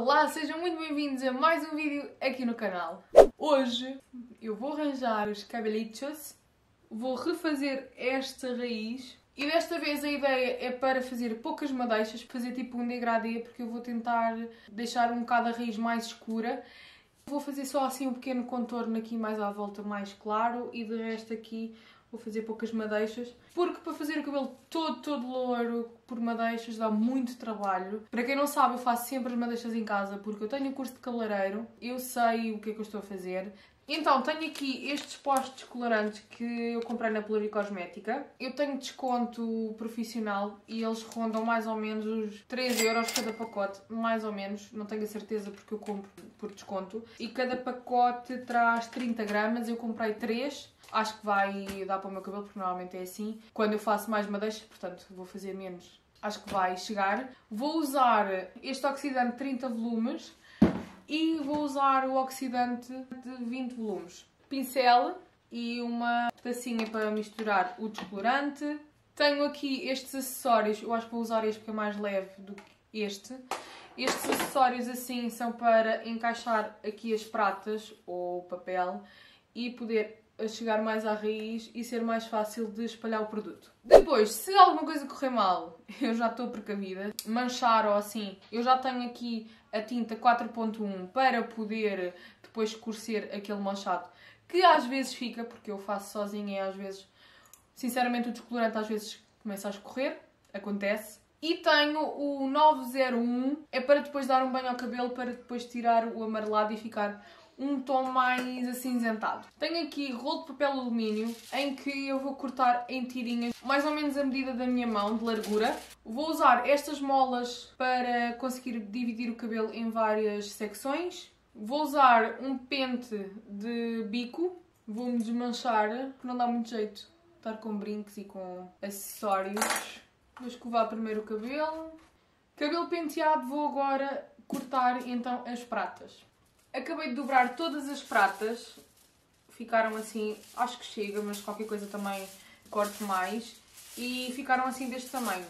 Olá, sejam muito bem-vindos a mais um vídeo aqui no canal. Hoje eu vou arranjar os cabelitos, vou refazer esta raiz e desta vez a ideia é para fazer poucas madeixas, fazer tipo um degradê, porque eu vou tentar deixar um bocado a raiz mais escura. Vou fazer só assim um pequeno contorno aqui mais à volta mais claro e de resto aqui vou fazer poucas madeixas, porque para fazer o cabelo todo louro por madeixas dá muito trabalho. Para quem não sabe, eu faço sempre as madeixas em casa porque eu tenho curso de cabeleireiro, eu sei o que é que eu estou a fazer. Então, tenho aqui estes postos colorantes que eu comprei na Polari Cosmética. Eu tenho desconto profissional e eles rondam mais ou menos os 3€ cada pacote, mais ou menos. Não tenho a certeza porque eu compro por desconto. E cada pacote traz 30 gramas, eu comprei 3. Acho que vai dar para o meu cabelo, porque normalmente é assim. Quando eu faço mais madeixas, portanto, vou fazer menos. Acho que vai chegar. Vou usar este oxidante 30 volumes. E vou usar o oxidante de 20 volumes. Pincel e uma tacinha para misturar o descolorante. Tenho aqui estes acessórios. Eu acho que vou usar este porque é mais leve do que este. Estes acessórios assim são para encaixar aqui as pratas ou o papel e poder chegar mais à raiz e ser mais fácil de espalhar o produto. Depois, se alguma coisa correr mal, eu já estou precavida, manchar ou assim, eu já tenho aqui a tinta 4.1 para poder depois escurecer aquele manchado que às vezes fica, porque eu faço sozinha e às vezes, sinceramente, o descolorante às vezes começa a escorrer, acontece. E tenho o 901, é para depois dar um banho ao cabelo, para depois tirar o amarelado e ficar um tom mais acinzentado. Tenho aqui rolo de papel alumínio em que eu vou cortar em tirinhas mais ou menos a medida da minha mão de largura. Vou usar estas molas para conseguir dividir o cabelo em várias secções. Vou usar um pente de bico. Vou-me desmanchar, porque não dá muito jeito estar com brincos e com acessórios. Vou escovar primeiro o cabelo. Cabelo penteado, vou agora cortar então as pratas. Acabei de dobrar todas as pratas, ficaram assim, acho que chega, mas qualquer coisa também corto mais, e ficaram assim deste tamanho.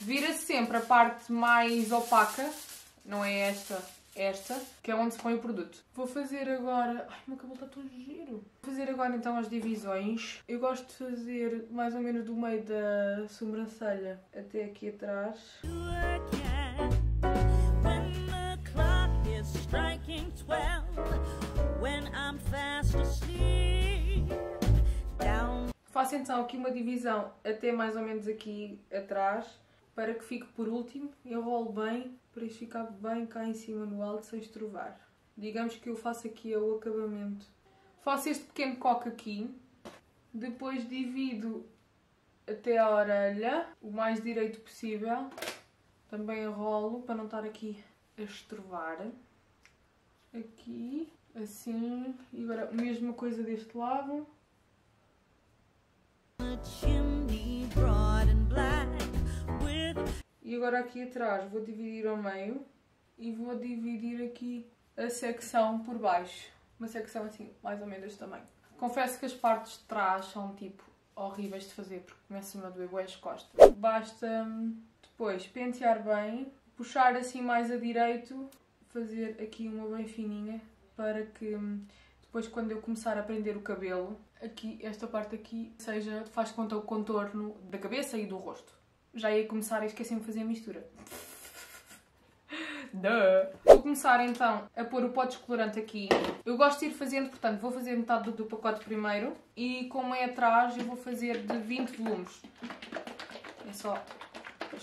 Vira-se sempre a parte mais opaca, não é esta, que é onde se põe o produto. Vou fazer agora... Ai, meu cabelo está tão giro! Vou fazer agora então as divisões. Eu gosto de fazer mais ou menos do meio da sobrancelha até aqui atrás. Faço então aqui uma divisão até mais ou menos aqui atrás, para que fique por último. Enrolo bem, para isto ficar bem cá em cima no alto, sem estrovar. Digamos que eu faço aqui o acabamento. Faço este pequeno coque aqui, depois divido até a orelha, o mais direito possível. Também enrolo, para não estar aqui a estrovar. Aqui, assim, e agora a mesma coisa deste lado. E agora aqui atrás vou dividir ao meio e vou dividir aqui a secção por baixo. Uma secção assim, mais ou menos deste tamanho. Confesso que as partes de trás são tipo horríveis de fazer porque começam-me a doer bué as costas. Basta depois pentear bem, puxar assim mais a direito. Fazer aqui uma bem fininha para que depois quando eu começar a prender o cabelo, aqui, esta parte aqui, seja, faz conta o contorno da cabeça e do rosto. Já ia começar a esquecer de fazer a mistura. Vou começar então a pôr o pó descolorante aqui. Eu gosto de ir fazendo, portanto, vou fazer metade do pacote primeiro e como é atrás eu vou fazer de 20 volumes. É só...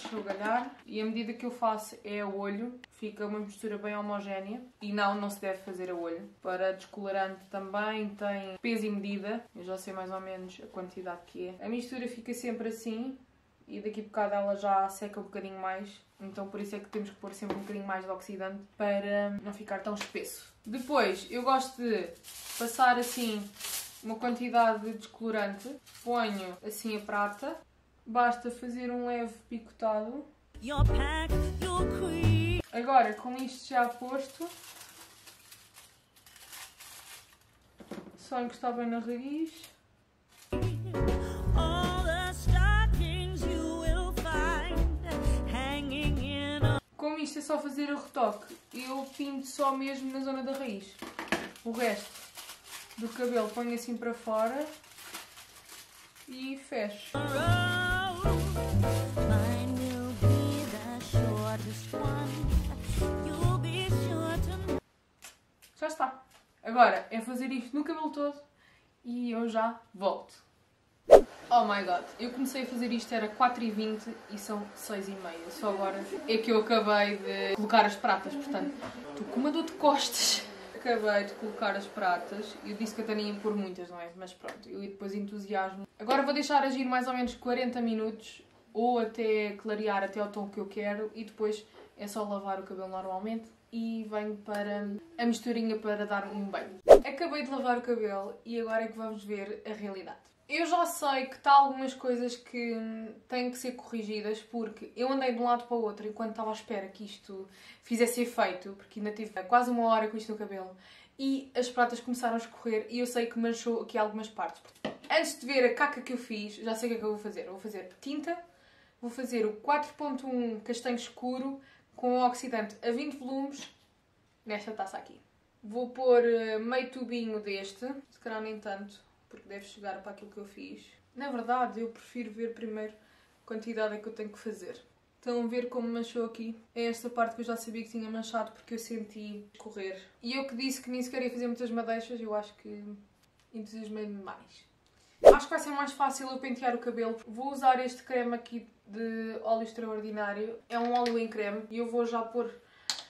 esfregalhar, e à medida que eu faço é a olho, fica uma mistura bem homogénea e não se deve fazer a olho. Para descolorante também tem peso e medida, eu já sei mais ou menos a quantidade que é. A mistura fica sempre assim e daqui a bocado ela já seca um bocadinho mais, então por isso é que temos que pôr sempre um bocadinho mais de oxidante para não ficar tão espesso. Depois eu gosto de passar assim uma quantidade de descolorante, ponho assim a prata. Basta fazer um leve picotado. Agora, com isto já posto, só encostar bem na raiz. Como isto é só fazer o retoque, eu pinto só mesmo na zona da raiz. O resto do cabelo ponho assim para fora e fecho. Já está. Agora é fazer isto no cabelo todo e eu já volto. Oh my god, eu comecei a fazer isto, era 4h20 e são 6h30. Só agora é que eu acabei de colocar as pratas, portanto, estou com uma dor de costas. Acabei de colocar as pratas. Eu disse que até nem ia pôr muitas, não é? Mas pronto, eu depois entusiasmo. Agora vou deixar agir mais ou menos 40 minutos ou até clarear até ao tom que eu quero e depois é só lavar o cabelo normalmente e venho para a misturinha para dar um banho. Acabei de lavar o cabelo e agora é que vamos ver a realidade. Eu já sei que há algumas coisas que têm que ser corrigidas porque eu andei de um lado para o outro enquanto estava à espera que isto fizesse efeito, porque ainda tive quase uma hora com isto no cabelo e as pratas começaram a escorrer e eu sei que manchou aqui algumas partes. Antes de ver a caca que eu fiz, já sei o que é que eu vou fazer. Eu vou fazer tinta, vou fazer o 4.1 castanho escuro com oxidante a 20 volumes nesta taça aqui. Vou pôr meio tubinho deste, se calhar nem tanto, porque deve chegar para aquilo que eu fiz. Na verdade, eu prefiro ver primeiro a quantidade que eu tenho que fazer. Estão a ver como manchou aqui? É esta parte que eu já sabia que tinha manchado porque eu senti escorrer. E eu que disse que nem sequer ia fazer muitas madeixas, eu acho que entusiasmei-me mais. Acho que vai ser mais fácil eu pentear o cabelo. Vou usar este creme aqui de óleo extraordinário. É um óleo em creme e eu vou já pôr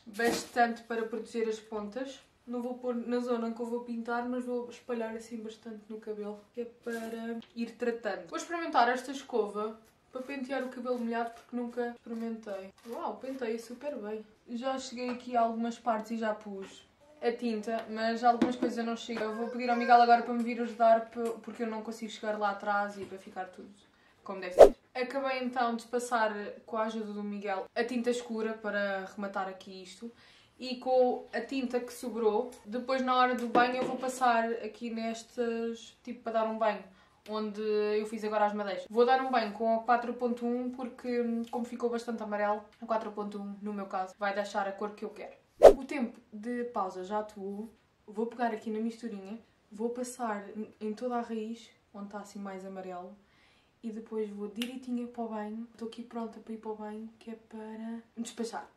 bastante para proteger as pontas. Não vou pôr na zona em que eu vou pintar, mas vou espalhar assim bastante no cabelo, que é para ir tratando. Vou experimentar esta escova para pentear o cabelo molhado porque nunca experimentei. Uau, pentei super bem. Já cheguei aqui a algumas partes e já pus a tinta, mas algumas coisas eu não chego. Eu vou pedir ao Miguel agora para me vir ajudar, porque eu não consigo chegar lá atrás e para ficar tudo como deve ser. Acabei então de passar com a ajuda do Miguel a tinta escura para rematar aqui isto e com a tinta que sobrou, depois na hora do banho eu vou passar aqui nestas, tipo para dar um banho, onde eu fiz agora as madeixas. Vou dar um banho com a 4.1 porque como ficou bastante amarelo, a 4.1 no meu caso vai deixar a cor que eu quero. O tempo de pausa já atuou, vou pegar aqui na misturinha, vou passar em toda a raiz, onde está assim mais amarelo, e depois vou direitinho para o banho. Estou aqui pronta para ir para o banho, que é para me despachar.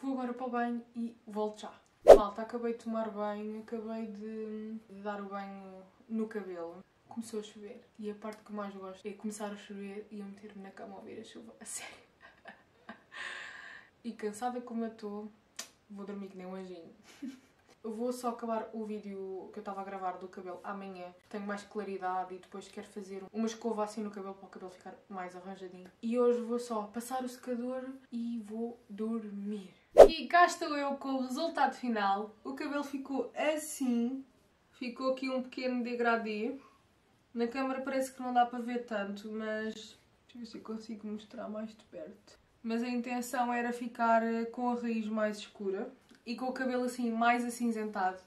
Vou agora para o banho e volto já. Malta, acabei de tomar banho, acabei de dar o banho no cabelo. Começou a chover e a parte que mais gosto é começar a chover e eu meter-me na cama a ouvir a chuva, a sério. E cansada como eu estou, vou dormir que nem um anjinho. Eu vou só acabar o vídeo que eu estava a gravar do cabelo amanhã. Tenho mais claridade e depois quero fazer uma escova assim no cabelo para o cabelo ficar mais arranjadinho. E hoje vou só passar o secador e vou dormir. E cá estou eu com o resultado final. O cabelo ficou assim. Ficou aqui um pequeno degradê. Na câmera parece que não dá para ver tanto, mas deixa eu ver se eu consigo mostrar mais de perto. Mas a intenção era ficar com a raiz mais escura e com o cabelo assim mais acinzentado.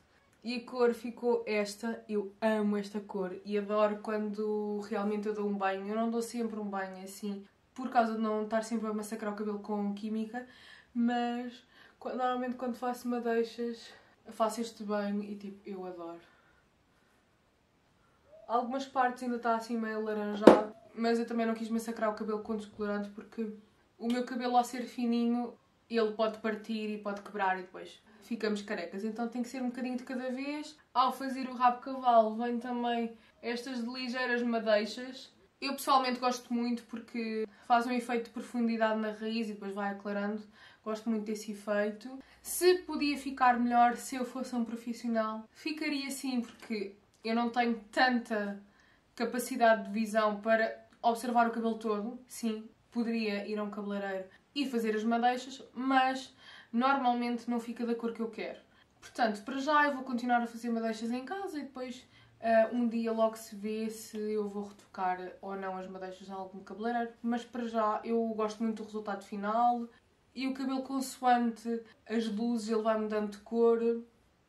E a cor ficou esta. Eu amo esta cor e adoro quando realmente eu dou um banho. Eu não dou sempre um banho assim, por causa de não estar sempre a massacrar o cabelo com química, mas normalmente quando faço madeixas, faço este banho e tipo, eu adoro. Algumas partes ainda está assim meio laranjado, mas eu também não quis massacrar o cabelo com descolorante porque o meu cabelo ao ser fininho ele pode partir e pode quebrar e depois ficamos carecas. Então tem que ser um bocadinho de cada vez. Ao fazer o rabo cavalo vem também estas ligeiras madeixas. Eu pessoalmente gosto muito porque faz um efeito de profundidade na raiz e depois vai aclarando. Gosto muito desse efeito. Se podia ficar melhor, se eu fosse um profissional, ficaria assim porque eu não tenho tanta capacidade de visão para observar o cabelo todo. Sim, poderia ir a um cabeleireiro e fazer as madeixas, mas normalmente não fica da cor que eu quero. Portanto, para já eu vou continuar a fazer madeixas em casa e depois um dia logo se vê se eu vou retocar ou não as madeixas a algum cabeleireiro. Mas para já eu gosto muito do resultado final e o cabelo consoante as luzes ele vai mudando de cor.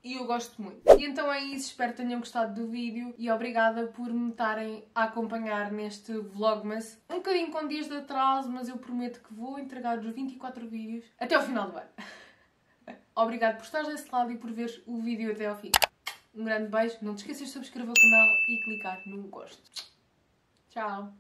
e eu gosto muito. E então é isso, espero que tenham gostado do vídeo e obrigada por me estarem a acompanhar neste vlogmas. Um bocadinho com dias de atraso, mas eu prometo que vou entregar os 24 vídeos até ao final do ano. Obrigada por estares desse lado e por veres o vídeo até ao fim. Um grande beijo, não te esqueças de subscrever o canal e clicar no gosto. Tchau!